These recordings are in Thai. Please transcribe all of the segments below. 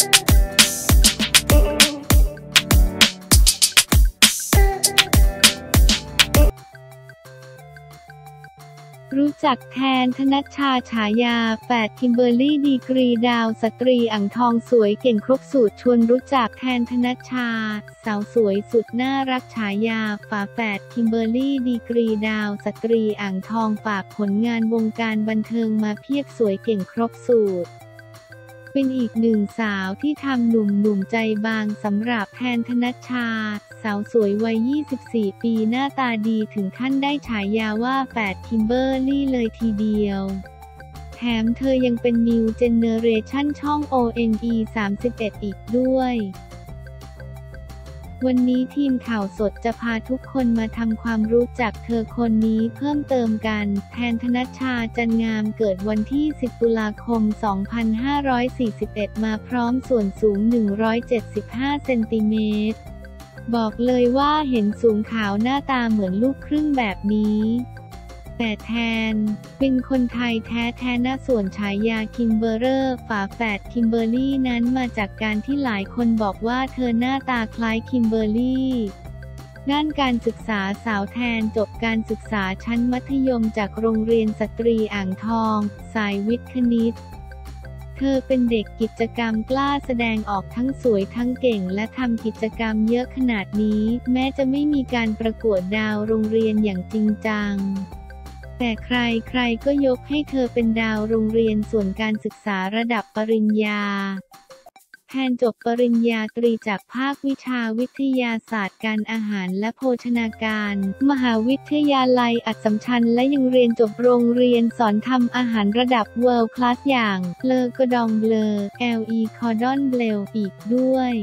รู้จักแทนธนัชชาฉายาแฝดคิมเบอร์รี่ดีกรีดาวสตรีอ่างทองสวยเก่งครบสูตรชวนรู้จักแทนธนัชชาสาวสวยสุดน่ารักฉายาฝาแฝดคิมเบอร์รี่ดีกรีดาวสตรีอ่างทองฝากผลงานวงการบันเทิงมาเพียบสวยเก่งครบสูตรเป็นอีกหนึ่งสาวที่ทำหนุ่มๆใจบางสำหรับแทนธนัชชาสาวสวยวัย 24 ปีหน้าตาดีถึงขั้นได้ฉายาว่าแฝดคิมเบอร์รี่เลยทีเดียวแถมเธอยังเป็น New Generation ช่อง ONE 31 อีกด้วยวันนี้ทีมข่าวสดจะพาทุกคนมาทำความรู้จักเธอคนนี้เพิ่มเติมกันแทนธนัชชา จันงามเกิดวันที่10ตุลาคม2541มาพร้อมส่วนสูง175เซนติเมตรบอกเลยว่าเห็นสูงขาวหน้าตาเหมือนลูกครึ่งแบบนี้แต่แทนเป็นคนไทยแท้ๆนะส่วนฉายาคิมเบอร์เรอร์ฝาแฝดคิมเบอร์รี่นั้นมาจากการที่หลายคนบอกว่าเธอหน้าตาคล้ายคิมเบอร์รี่ด้านการศึกษาสาวแทนจบการศึกษาชั้นมัธยมจากโรงเรียนสตรีอ่างทองสายวิทย์คณิตเธอเป็นเด็กกิจกรรมกล้าแสดงออกทั้งสวยทั้งเก่งและทำกิจกรรมเยอะขนาดนี้แม้จะไม่มีการประกวดดาวโรงเรียนอย่างจริงจังแต่ใครๆก็ยกให้เธอเป็นดาวโรงเรียนส่วนการศึกษาระดับปริญญาแทนจบปริญญาตรีจากภาควิชาวิทยาศาสตร์การอาหารและโภชนาการมหาวิทยาลัยอัสสัมชัญและยังเรียนจบโรงเรียนสอนทำอาหารระดับ World Class อย่างเลอกดองเลอ Le Cordon Bleu อีกด้วย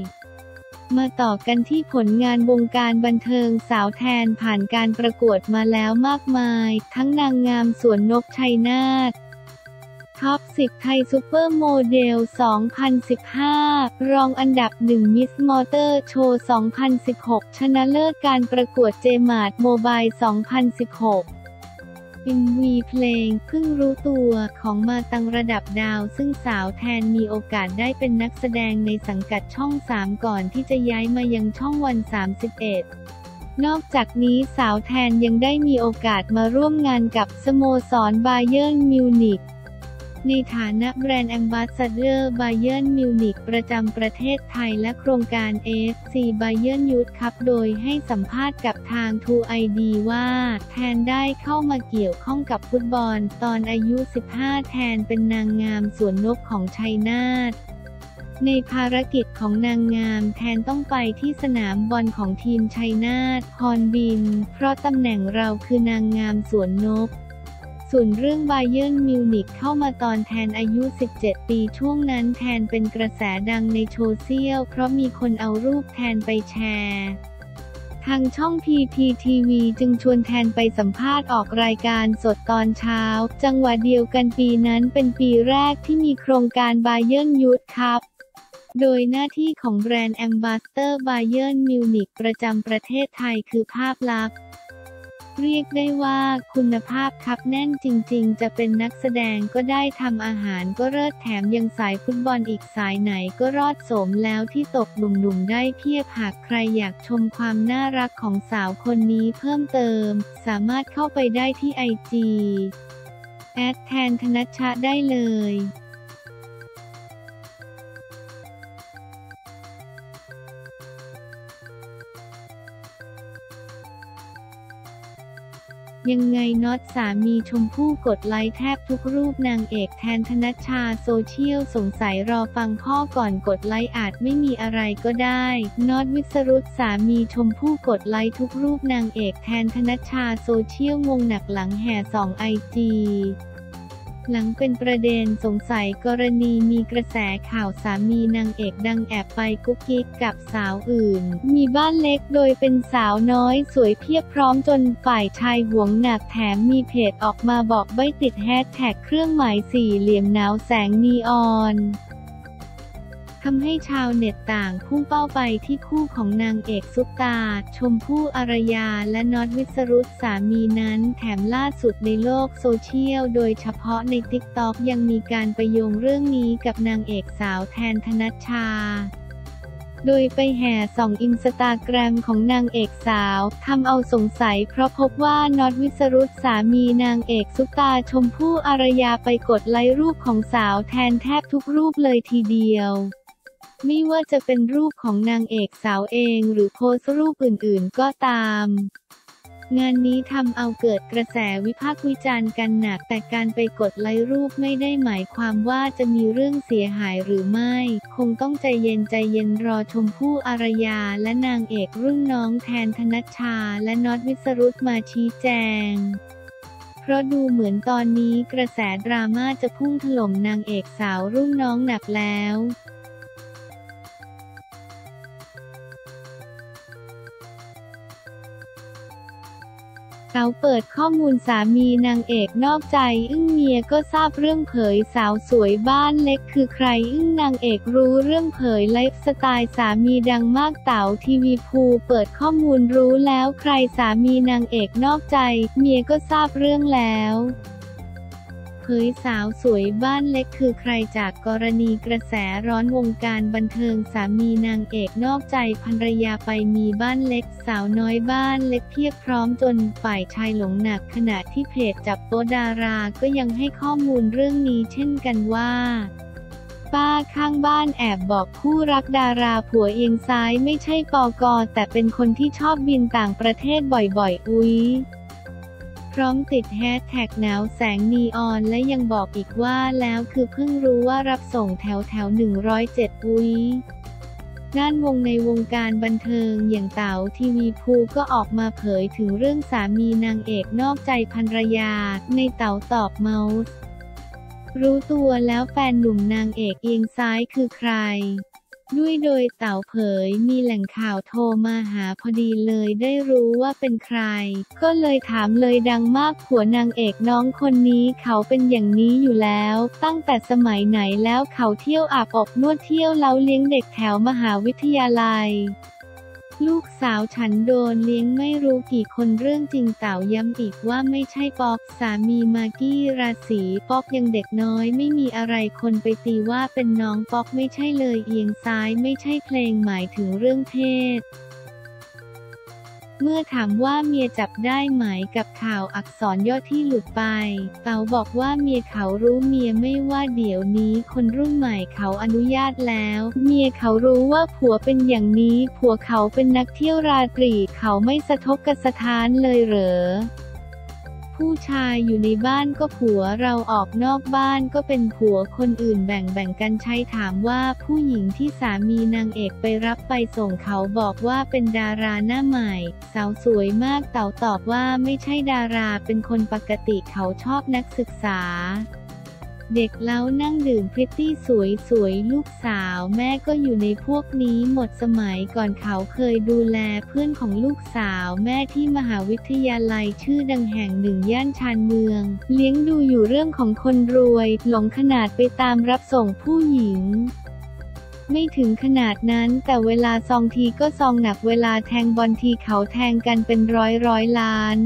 มาต่อกันที่ผลงานวงการบันเทิงสาวแทนผ่านการประกวดมาแล้วมากมายทั้งนางงามสวนนกชัยนาทท็อป 10 ไทยซูเปอร์โมเดล 2015 รองอันดับ 1 มิสมอเตอร์โชว์ 2016 ชนะเลิศการประกวดเจมาร์ทโมบาย 2016MV เพลงเพิ่งรู้ตัวของมาตังระดับดาวซึ่งสาวแทนมีโอกาสได้เป็นนักแสดงในสังกัดช่อง 3 ก่อนที่จะย้ายมายังช่องวัน 31นอกจากนี้สาวแทนยังได้มีโอกาสมาร่วมงานกับสโมสรบาเยิร์นมิวนิกในฐานะแบรนด์แอมบาสเดอร์บาเยิร์นมิวนิกประจำประเทศไทยและโครงการ AFC บาเยิร์นยูธคัพโดยให้สัมภาษณ์กับทาง 2ID ว่าแทนได้เข้ามาเกี่ยวข้องกับฟุตบอลตอนอายุ 15 แทนเป็นนางงามสวนนกของชัยนาทในภารกิจของนางงามแทนต้องไปที่สนามบอลของทีมชัยนาทฮอร์นบินเพราะตำแหน่งเราคือนางงามสวนนกส่วนเรื่องบาเยิร์นมิวนิกเข้ามาตอนแทนอายุ 17 ปีช่วงนั้นแทนเป็นกระแสดังในโซเชียลเพราะมีคนเอารูปแทนไปแชร์ทางช่อง PPPTV จึงชวนแทนไปสัมภาษณ์ออกรายการสดตอนเช้าจังหวะเดียวกันปีนั้นเป็นปีแรกที่มีโครงการบาเยิร์นยูธคัพโดยหน้าที่ของแบรนด์แอมบาสเดอร์บาเยิร์นมิวนิกประจำประเทศไทยคือภาพลักษณ์เรียกได้ว่าคุณภาพครับแน่นจริงๆจะเป็นนักแสดงก็ได้ทำอาหารก็เลิศแถมยังสายฟุตบอลอีกสายไหนก็รอดสมแล้วที่ตกหนุ่มๆได้เพียบหากใครอยากชมความน่ารักของสาวคนนี้เพิ่มเติมสามารถเข้าไปได้ที่ IG แทนธนัชชาได้เลยยังไงน็อตสามีชมพู่กดไลค์แทบทุกรูปนางเอกแทนธนัชชาโซเชียลสงสัยรอฟังพ่อก่อนกดไลค์อาจไม่มีอะไรก็ได้น็อตวิสรุตสามีชมพู่กดไลค์ทุกรูปนางเอกแทนธนัชชาโซเชียลงงหนักหลังแห่2 IGหลังเป็นประเด็นสงสัยกรณีมีกระแสข่าวสามีนางเอกดังแอบไปกุ๊กกิ๊กกับสาวอื่นมีบ้านเล็กโดยเป็นสาวน้อยสวยเพียบพร้อมจนฝ่ายชายหวงหนักแถมมีเพจออกมาบอกใบ้ติดแฮชแท็กเครื่องหมายสี่เหลี่ยมหนาวแสงนีออน ทำให้ชาวเน็ตต่างพุ่งเป้าไปที่คู่ของนางเอกซุปตาชมพู่อารยาและน็อต วิสรุตสามีนั้นแถมล่าสุดในโลกโซเชียลโดยเฉพาะใน TikTok ยังมีการไปโยงเรื่องนี้กับนางเอกสาวแทน ธนัชชาโดยไปแห่ส่องอินสตาแกรมของนางเอกสาวทำเอาสงสัยเพราะพบว่าน็อต วิสรุตสามีนางเอกซุปตาชมพู่อารยาไปกดไลค์รูปของสาวแทนแทบทุกรูปเลยทีเดียวไม่ว่าจะเป็นรูปของนางเอกสาวเองหรือโพสต์รูปอื่นๆก็ตามงานนี้ทำเอาเกิดกระแสวิพากษ์วิจารณ์กันหนักแต่การไปกดไลค์รูปไม่ได้หมายความว่าจะมีเรื่องเสียหายหรือไม่คงต้องใจเย็นรอชมพู่อารยาและนางเอกรุ่นน้องแทน ธนัชชาและน็อต วิสรุตมาชี้แจงเพราะดูเหมือนตอนนี้กระแสดราม่าจะพุ่งถล่มนางเอกสาวรุ่นน้องหนักแล้วสาวเปิดข้อมูลสามีนางเอกนอกใจอึ้งเมียก็ทราบเรื่องเผยสาวสวยบ้านเล็กคือใครอึ้งนางเอกรู้เรื่องเผยไลฟ์สไตล์สามีดังมากเต๋าทีวีภูเปิดข้อมูลรู้แล้วใครสามีนางเอกนอกใจเมียก็ทราบเรื่องแล้วเผยสาวสวยบ้านเล็กคือใครจากกรณีกระแสร้อนวงการบันเทิงสามีนางเอกนอกใจภรรยาไปมีบ้านเล็กสาวน้อยบ้านเล็กเพียบพร้อมจนฝ่ายชายหลงหนักขณะที่เพจจับโป๊ะดาราก็ยังให้ข้อมูลเรื่องนี้เช่นกันว่าป้าข้างบ้านแอบบอกคู่รักดาราผัวเอียงซ้ายไม่ใช่ปก.แต่เป็นคนที่ชอบบินต่างประเทศบ่อยๆอุ๊ยพร้อมติดแฮชแท็กหนาวแสงนีออนและยังบอกอีกว่าแล้วคือเพิ่งรู้ว่ารับส่งแถว107อุ๊ยด้านวงในวงการบันเทิงอย่างเต๋าทีวีภูก็ออกมาเผยถึงเรื่องสามีนางเอกนอกใจภรรยาในเต๋าตอบเมาส์รู้ตัวแล้วแฟนหนุ่มนางเอกเอียงซ้ายคือใครด้วยโดยเต๋าเผยมีแหล่งข่าวโทรมาหาพอดีเลยได้รู้ว่าเป็นใครก็เลยถามเลยดังมากผัวนางเอกน้องคนนี้เขาเป็นอย่างนี้อยู่แล้วตั้งแต่สมัยไหนแล้วเขาเที่ยวอาบอบนวดเที่ยวเล้าเลี้ยงเด็กแถวมหาวิทยาลัยลูกสาวฉันโดนเลี้ยงไม่รู้กี่คนเรื่องจริงเต๋าย้ำอีกว่าไม่ใช่ปอกสามีมากกี้ราศีปอกยังเด็กน้อยไม่มีอะไรคนไปตีว่าเป็นน้องปอกไม่ใช่เลยเอียงซ้ายไม่ใช่เพลงหมายถึงเรื่องเพศเมื่อถามว่าเมียจับได้ไหมกับข่าวอักษรย่อที่หลุดไปเต๋าบอกว่าเมียเขารู้เมียไม่ว่าเดี๋ยวนี้คนรุ่นใหม่เขาอนุญาตแล้วเมียเขารู้ว่าผัวเป็นอย่างนี้ผัวเขาเป็นนักเที่ยวราตรีเขาไม่สะทกสะท้านเลยเหรอผู้ชายอยู่ในบ้านก็ผัวเราออกนอกบ้านก็เป็นผัวคนอื่นแบ่งกันใช้ถามว่าผู้หญิงที่สามีนางเอกไปรับไปส่งเขาบอกว่าเป็นดาราหน้าใหม่สาวสวยมากเต๋าตอบว่าไม่ใช่ดาราเป็นคนปกติเขาชอบนักศึกษาเด็กแล้วนั่งดื่มพริตตี้สวยลูกสาวแม่ก็อยู่ในพวกนี้หมดสมัยก่อนเขาเคยดูแลเพื่อนของลูกสาวแม่ที่มหาวิทยาลัยชื่อดังแห่งหนึ่งย่านชานเมืองเลี้ยงดูอยู่เรื่องของคนรวยหลงขนาดไปตามรับส่งผู้หญิงไม่ถึงขนาดนั้นแต่เวลาซองทีก็ซองหนักเวลาแทงบอลทีเขาแทงกันเป็นร้อยล้าน